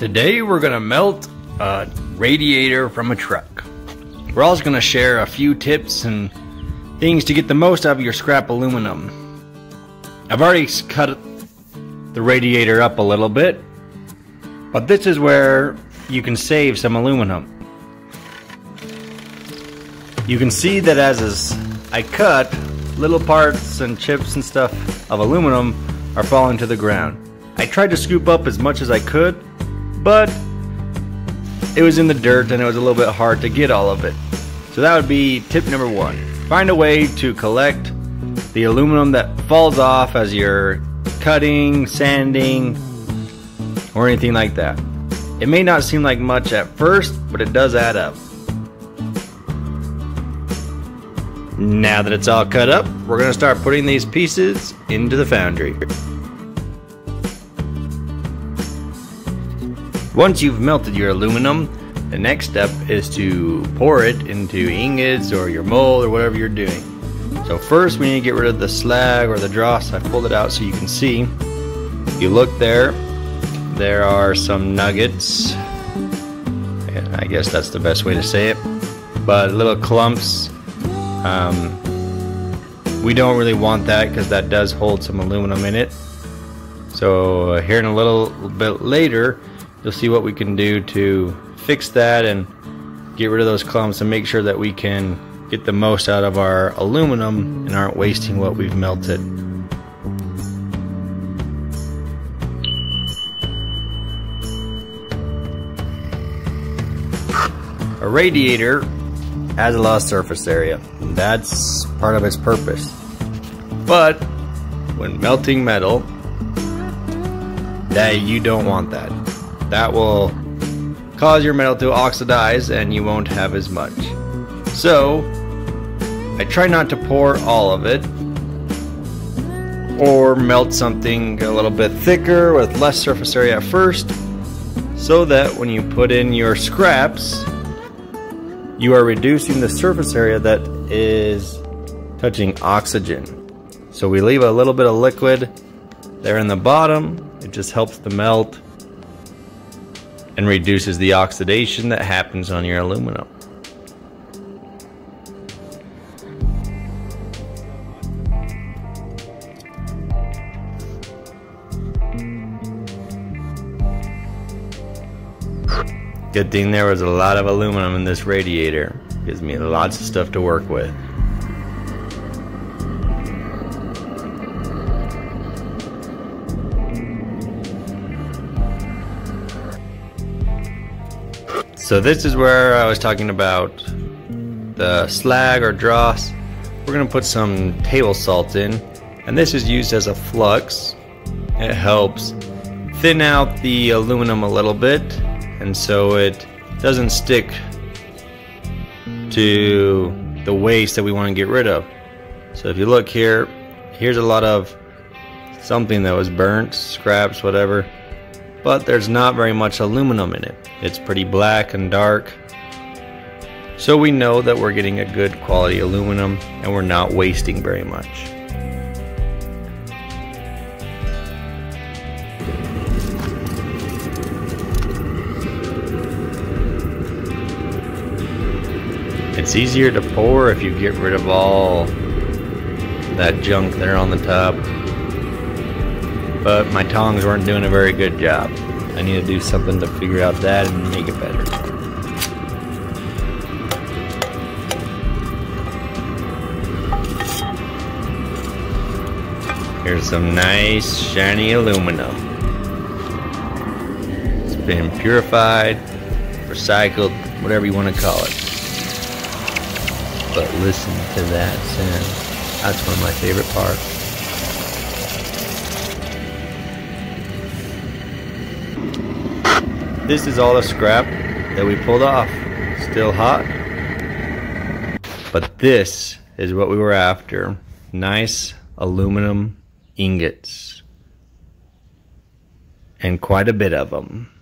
Today we're going to melt a radiator from a truck. We're also going to share a few tips and things to get the most out of your scrap aluminum. I've already cut the radiator up a little bit, but this is where you can save some aluminum. You can see that as I cut, little parts and chips and stuff of aluminum are falling to the ground. I tried to scoop up as much as I could, but it was in the dirt and it was a little bit hard to get all of it. So that would be tip number one. Find a way to collect the aluminum that falls off as you're cutting, sanding, or anything like that. It may not seem like much at first, but it does add up. Now that it's all cut up, we're going to start putting these pieces into the foundry. Once you've melted your aluminum, the next step is to pour it into ingots or your mold or whatever you're doing. So first we need to get rid of the slag or the dross. I pulled it out so you can see. If you look there, there are some nuggets. And I guess that's the best way to say it. But little clumps. We don't really want that because that does hold some aluminum in it. So here in a little bit later, you'll see what we can do to fix that and get rid of those clumps and make sure that we can get the most out of our aluminum and aren't wasting what we've melted. A radiator has a lot of surface area. That's part of its purpose. But when melting metal, that you don't want that. That will cause your metal to oxidize and you won't have as much. So I try not to pour all of it or melt something a little bit thicker with less surface area at first, so that when you put in your scraps, you are reducing the surface area that is touching oxygen. So we leave a little bit of liquid there in the bottom. It just helps the melt and reduces the oxidation that happens on your aluminum. Good thing there was a lot of aluminum in this radiator. Gives me lots of stuff to work with. So this is where I was talking about the slag or dross. We're going to put some table salt in, and this is used as a flux. It helps thin out the aluminum a little bit, and so it doesn't stick to the waste that we want to get rid of. So if you look here, here's a lot of something that was burnt, scraps, whatever, but there's not very much aluminum in it. It's pretty black and dark. So we know that we're getting a good quality aluminum and we're not wasting very much. It's easier to pour if you get rid of all that junk there on the top. But my tongs weren't doing a very good job. I need to do something to figure out that and make it better. Here's some nice shiny aluminum. It's been purified, recycled, whatever you want to call it. But listen to that sound. That's one of my favorite parts. This is all the scrap that we pulled off. Still hot. But this is what we were after. Nice aluminum ingots. And quite a bit of them.